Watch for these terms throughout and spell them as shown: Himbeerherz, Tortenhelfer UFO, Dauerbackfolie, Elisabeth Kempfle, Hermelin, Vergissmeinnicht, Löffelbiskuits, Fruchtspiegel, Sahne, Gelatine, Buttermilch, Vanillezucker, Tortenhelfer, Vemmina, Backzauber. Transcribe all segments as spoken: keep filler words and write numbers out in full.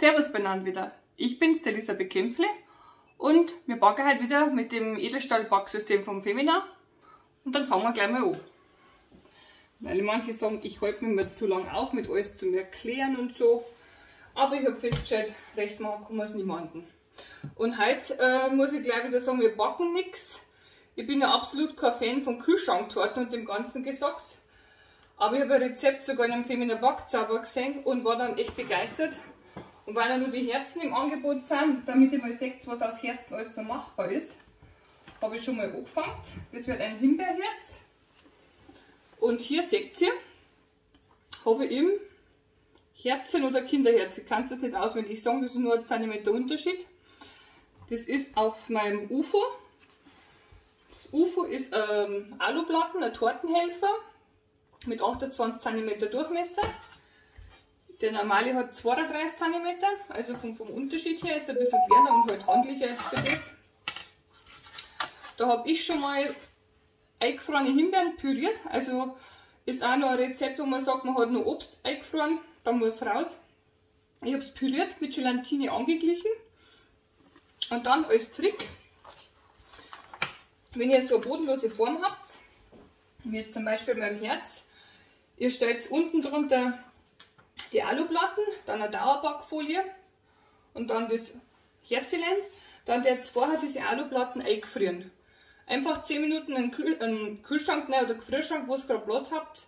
Servus benannt wieder. Ich bin's, die Elisabeth Kempfle, und wir backen heute wieder mit dem Edelstahl-Backsystem vom Vemmina. Und dann fangen wir gleich mal an. Weil manche sagen, ich halte mich mal zu lange auf mit alles zum Erklären und so. Aber ich habe festgestellt, recht machen kann man es niemandem. Und heute äh, muss ich gleich wieder sagen, wir backen nichts. Ich bin ja absolut kein Fan von Kühlschranktorten und dem ganzen Gesocks. Aber ich habe ein Rezept sogar in einem Vemmina Backzauber gesehen und war dann echt begeistert. Und weil da nur die Herzen im Angebot sind, damit ihr mal seht, was aus Herzen alles so machbar ist, habe ich schon mal angefangen. Das wird ein Himbeerherz. Und hier seht ihr, habe ich im Herzchen oder Kinderherz. Ich kann es jetzt nicht auswendig sagen, das ist nur ein Zentimeter Unterschied. Das ist auf meinem U F O. Das U F O ist ähm, Aluplatten, ein Tortenhelfer mit achtundzwanzig Zentimeter Durchmesser. Der normale hat zweiunddreißig Zentimeter, also vom, vom Unterschied her ist er ein bisschen kleiner und halt handlicher als das. Da habe ich schon mal eingefrorene Himbeeren püriert, also ist auch noch ein Rezept, wo man sagt, man hat nur Obst eingefroren, da muss raus. Ich habe es püriert, mit Gelatine angeglichen und dann als Trick, wenn ihr so eine bodenlose Form habt, wie zum Beispiel beim Herz, ihr stellt unten drunter die Aluplatten, dann eine Dauerbackfolie und dann das Herzchen, dann der vorher diese Aluplatten eingefrieren. Einfach zehn Minuten in den, Kühl in den Kühlschrank rein oder Gefrierschrank, wo ihr gerade Platz habt,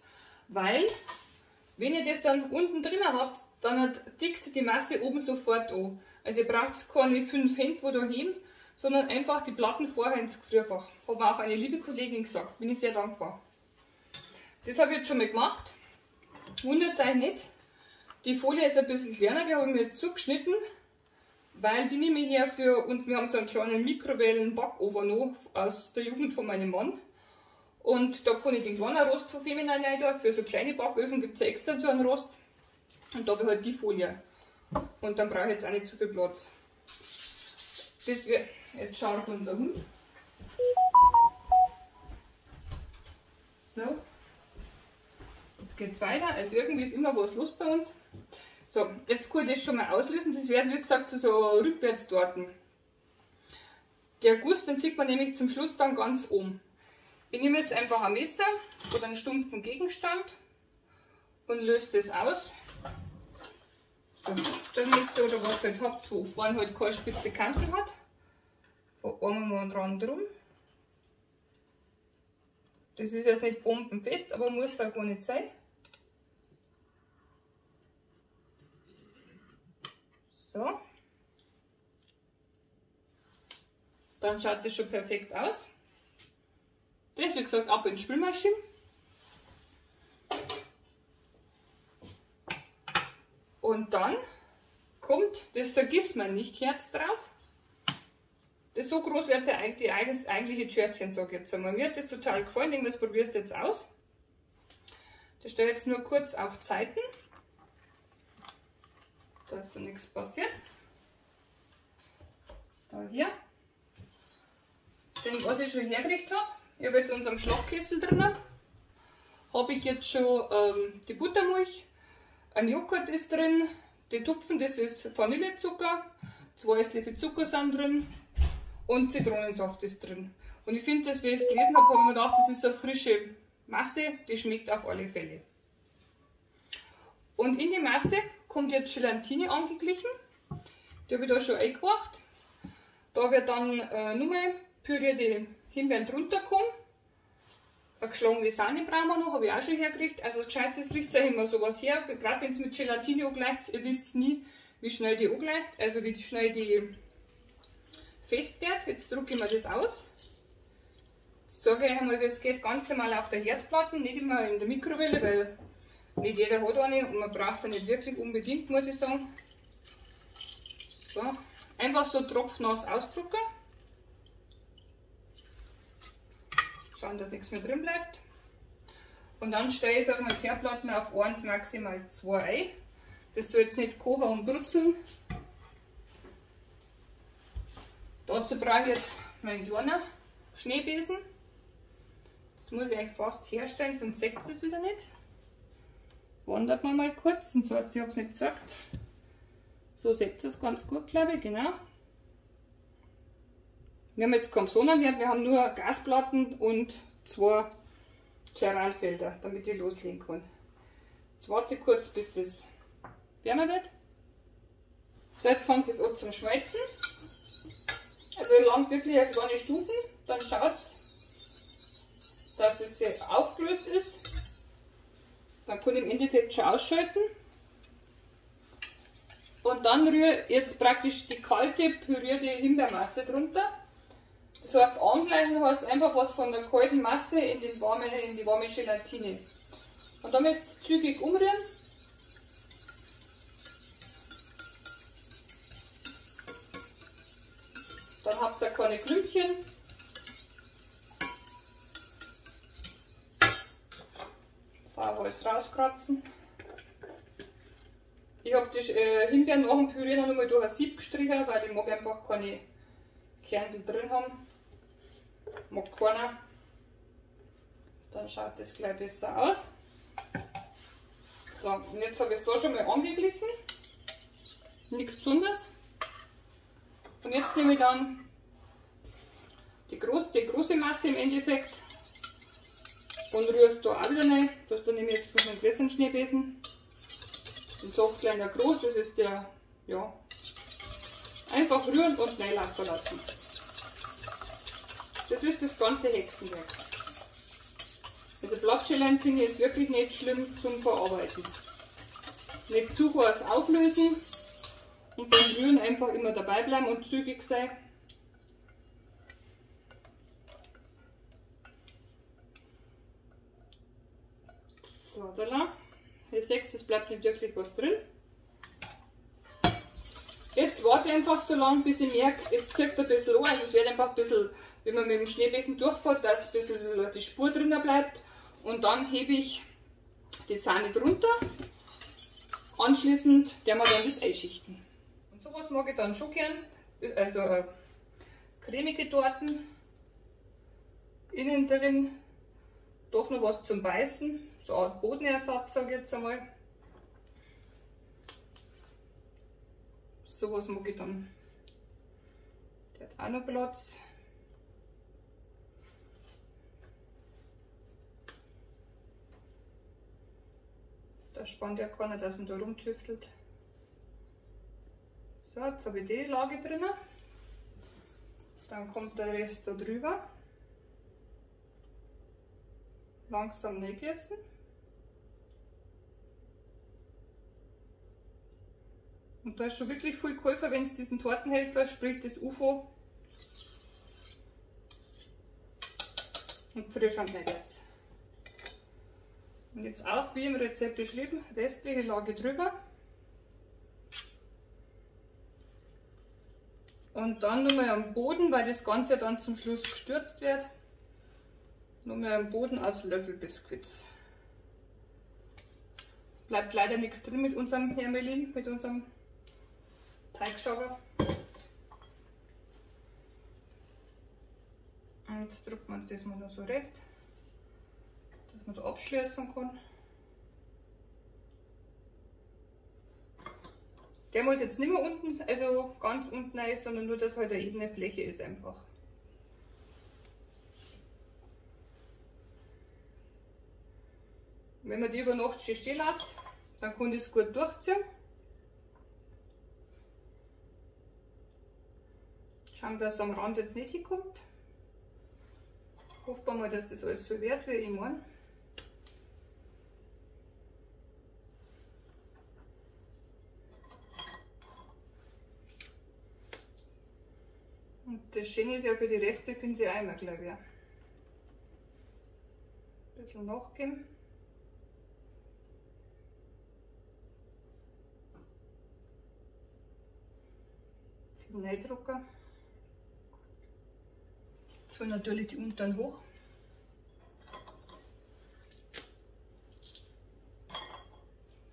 weil wenn ihr das dann unten drin habt, dann hat, dickt die Masse oben sofort an. Also ihr braucht keine fünf Hände, wo da heben, sondern einfach die Platten vorher ins Gefrierfach. Hat mir auch eine liebe Kollegin gesagt, bin ich sehr dankbar. Das habe ich jetzt schon mal gemacht, wundert euch nicht. Die Folie ist ein bisschen kleiner, die habe ich mir jetzt zugeschnitten, weil die nehme ich her für, und wir haben so einen kleinen Mikrowellen-Backofen noch aus der Jugend von meinem Mann. Und da kann ich den kleinen Rost von Vemmina rein tun, für so kleine Backöfen gibt es extra so einen Rost. Und da habe ich halt die Folie. Und dann brauche ich jetzt auch nicht so viel Platz. Das wird, jetzt schaut unser Hund. So. Jetzt geht es weiter, also irgendwie ist immer was los bei uns. So, jetzt kann ich das schon mal auslösen, das werden wie gesagt so, so Rückwärtstorten. Der Guss, den sieht man nämlich zum Schluss dann ganz oben. Ich nehme jetzt einfach ein Messer oder einen stumpfen Gegenstand und löse das aus. So, dann Messer oder was ihr halt habt, wo vorne halt keine spitze Kante hat. Verarmen wir einen Rand rum. Das ist jetzt nicht bombenfest, aber muss da gar nicht sein. So. Dann schaut das schon perfekt aus. Das, wie gesagt, ab in die Spülmaschine. Und dann kommt das Vergiss-man-nicht-Herz drauf. Das so groß wird der, die eigentliche Törtchen, sage ich jetzt einmal. Mir hat das total gefallen, ich probiere es jetzt aus. Das stelle ich jetzt nur kurz auf Zeiten, dass da nichts passiert. Da hier. Den, was ich schon hergerichtet habe, ich habe jetzt unseren Schlagkessel drinnen, habe ich jetzt schon ähm, die Buttermilch, ein Joghurt ist drin, die Tupfen, das ist Vanillezucker, zwei Esslöffel Zucker sind drin. Und Zitronensaft ist drin. Und ich finde, dass wir es gelesen haben, habe ich mir gedacht, das ist eine frische Masse, die schmeckt auf alle Fälle. Und in die Masse kommt jetzt Gelatine angeglichen. Die habe ich da schon eingebracht. Da wird dann äh, nur mal pürierte Himbeeren drunter kommen. Eine geschlagene Sahne brauchen wir noch, habe ich auch schon hergekriegt. Also gescheit, es riecht sich immer sowas her. Gerade wenn es mit Gelatine angleicht, ihr wisst nie, wie schnell die angleicht, also wie schnell die fest wird. Jetzt drücke ich mir das aus. Jetzt sage ich einmal, wie es geht, ganz normal auf der Herdplatte, nicht immer in der Mikrowelle, weil nicht jeder hat eine und man braucht es ja nicht wirklich unbedingt, muss ich sagen. So. Einfach so tropfnass ausdrücken. Schauen, dass nichts mehr drin bleibt. Und dann stelle ich es auf meine Herdplatten auf eins, maximal zwei ein. Das soll jetzt nicht kochen und brutzeln. Dazu brauche ich jetzt meinen kleinen Schneebesen. Das muss ich eigentlich fast herstellen, sonst seht ihr es wieder nicht. Wandert man mal kurz, und so heißt, ich habe es nicht gezeigt. So seht ihr es ganz gut, glaube ich, genau. Wir haben jetzt keinen Sonnenherd, wir haben nur Gasplatten und zwei Ceranfelder, damit ich loslegen kann. Jetzt warte ich kurz, bis das wärmer wird. So, jetzt fängt das an zum Schmelzen. Also ihr langt wirklich auf kleine Stufen, dann schaut, dass das jetzt aufgelöst ist. Dann kann ich im Endeffekt schon ausschalten. Und dann rühre jetzt praktisch die kalte, pürierte Himbeermasse drunter. Das heißt, angleichen heißt einfach was von der kalten Masse in, den warmen, in die warme Gelatine. Und dann müsst ihr zügig umrühren. Dann habt ihr keine Klümpchen. Sauber alles rauskratzen. Ich habe die äh, Himbeeren nach dem Püree noch einmal durch ein Sieb gestrichen, weil ich mag einfach keine Kernel drin haben. Mag keiner. Dann schaut das gleich besser aus. So, und jetzt habe ich es da schon mal angeglichen. Nichts Besonderes. Und jetzt nehme ich dann die, groß, die große Masse im Endeffekt und rühre es da auch wieder rein. Das nehme ich jetzt mit einem größeren Schneebesen. Den Softländer groß, das ist der, ja, einfach rühren und reinlaufen lassen. Das ist das ganze Hexenwerk. Also Blattgelatine ist wirklich nicht schlimm zum Verarbeiten. Nicht zu heiß auflösen und beim Rühren einfach immer dabei bleiben und zügig sein. So, da lang. Ihr seht, es bleibt nicht wirklich was drin. Jetzt warte ich einfach so lange, bis ich merke, es zirkt ein bisschen an. Also es wird einfach ein bisschen, wenn man mit dem Schneebesen durchfährt, dass ein bisschen die Spur drin bleibt. Und dann hebe ich die Sahne drunter. Anschließend werden wir dann das einschichten. Und sowas mag ich dann schon gern. Also äh, cremige Torten. Innen drin doch noch was zum Beißen. So eine Art Bodenersatz, sage ich jetzt einmal. So was mag ich dann. Der hat auch noch Platz. Da spannt ja keiner, dass man da rumtüftelt. So, jetzt habe ich die Lage drin. Dann kommt der Rest da drüber. Langsam reingegessen. Und da ist schon wirklich viel geholfen, wenn es diesen Tortenhelfer, sprich das U F O, und frisch anschneidet. Und jetzt auch wie im Rezept beschrieben, restliche Lage drüber. Und dann nochmal am Boden, weil das Ganze dann zum Schluss gestürzt wird, nochmal am Boden als Löffelbiskuits. Bleibt leider nichts drin mit unserem Hermelin, mit unserem Teigschaber. Und jetzt drückt man das mal noch so recht, dass man es abschließen kann. Der muss jetzt nicht mehr unten, also ganz unten rein, sondern nur, dass halt eine ebene Fläche ist einfach. Wenn man die über Nacht schön stehen lässt, dann kann das gut durchziehen. Schauen, dass es am Rand jetzt nicht hinkommt. Hoffen wir mal, dass das alles so wird, wie ich meine. Und das Schöne ist ja, für die Reste finden Sie auch immer gleich wieder. Ein bisschen nachgeben. Neidrucker. Jetzt will natürlich die unteren hoch.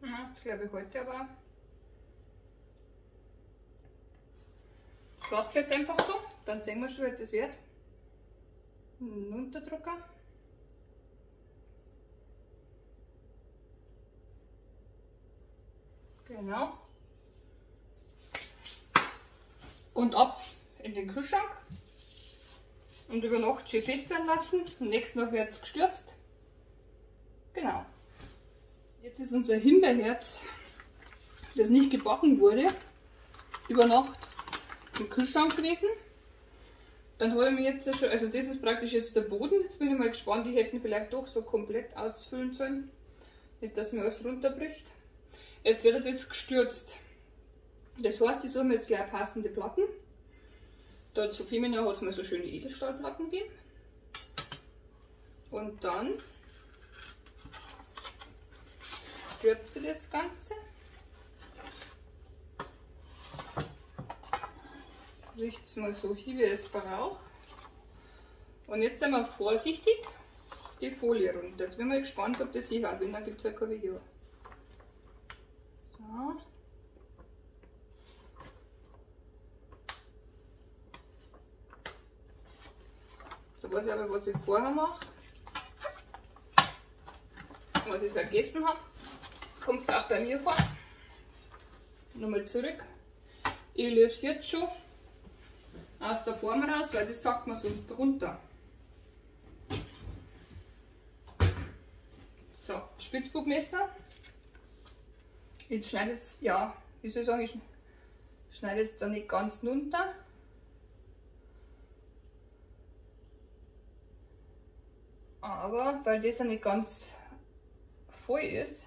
Ja, das glaube ich heute aber. Das lasst jetzt einfach so, dann sehen wir schon, wie das wird. Ein Unterdrucker. Genau. und ab in den Kühlschrank und über Nacht schön fest werden lassen. Am nächsten Tag wird es gestürzt. Genau. Jetzt ist unser Himbeerherz, das nicht gebacken wurde, über Nacht im Kühlschrank gewesen. Dann habe ich mir jetzt schon, also das ist praktisch jetzt der Boden. Jetzt bin ich mal gespannt, die hätten vielleicht doch so komplett ausfüllen sollen. Nicht, dass mir alles runterbricht. Jetzt wird das gestürzt. Das heißt, ich suche mir jetzt gleich passende Platten. Da zu Vemmina hat es mir so schöne Edelstahlplatten gegeben. Und dann stürzt sie das Ganze. Riecht es mal so hin, wie es braucht. Und jetzt sind wir vorsichtig die Folie runter. Jetzt bin ich mal gespannt, ob das hier hat. Wenn, dann gibt es ja kein Video. So. So weiß ich aber, was ich vorher mache. Was ich vergessen habe, kommt auch bei mir vor. Nochmal zurück. Ich löse jetzt schon aus der Form raus, weil das sagt man sonst runter. So, Spitzbogmesser. Jetzt schneide ich es, ja, wie soll ich sagen, ich schneide jetzt da nicht ganz runter. Aber weil das ja nicht ganz voll ist,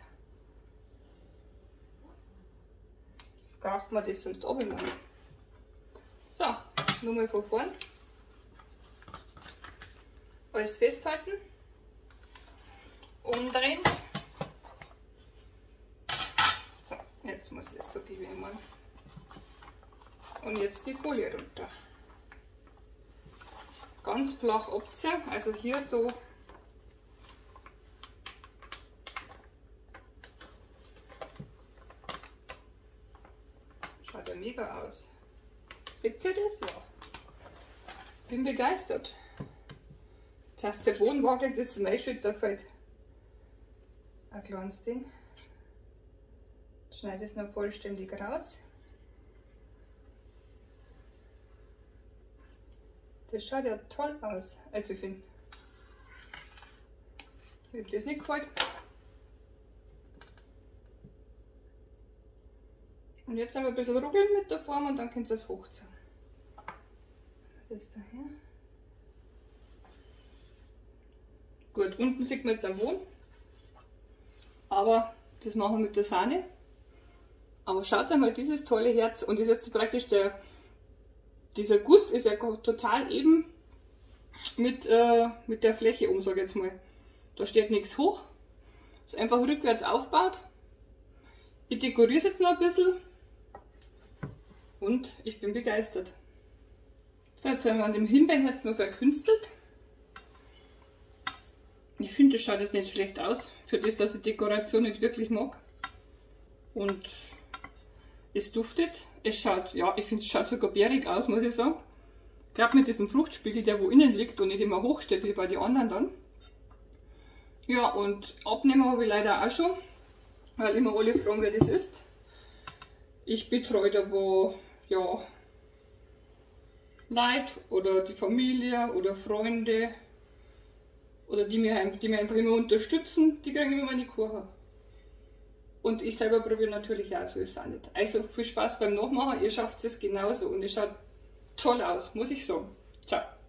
braucht man das sonst oben machen. So, nochmal von vorn. Alles festhalten. Umdrehen. So, jetzt muss das so gewesen machen. Und jetzt die Folie runter. Ganz flach abziehen, also hier so. Schaut ja mega aus. Seht ihr das? Ja. Bin begeistert. Das heißt, der Boden wackelt, das Maischütt da fällt. Ein kleines Ding. Schneide es noch vollständig raus. Das schaut ja toll aus. Also ich finde, mir das nicht gefällt. Und jetzt haben wir ein bisschen ruckeln mit der Form und dann könnt ihr es hochziehen. Das daher. Gut, unten sieht man jetzt einen Boden. Aber das machen wir mit der Sahne. Aber schaut einmal dieses tolle Herz. Und das ist jetzt praktisch der, dieser Guss ist ja total eben mit, äh, mit der Fläche um, sage ich jetzt mal. Da steht nichts hoch. Ist einfach rückwärts aufgebaut. Ich dekoriere es jetzt noch ein bisschen. Und ich bin begeistert. So, jetzt haben wir an dem Himbeerherz noch verkünstelt. Ich finde, das schaut jetzt nicht schlecht aus. Für das, dass ich Dekoration nicht wirklich mag. Und es duftet. Es schaut, ja, ich finde, es schaut sogar bärig aus, muss ich sagen. Gerade mit diesem Fruchtspiegel, der wo innen liegt und nicht immer hochsteht, wie bei den anderen dann. Ja, und abnehmen habe ich leider auch schon. Weil immer alle fragen, wer das ist. Ich betreue da wo, ja, Leute oder die Familie oder Freunde oder die mir die mich einfach immer unterstützen, die kriegen immer meine Kuchen. Und ich selber probiere natürlich auch, so ist es auch nicht. Also viel Spaß beim Nachmachen, ihr schafft es genauso und es schaut toll aus, muss ich sagen. Ciao.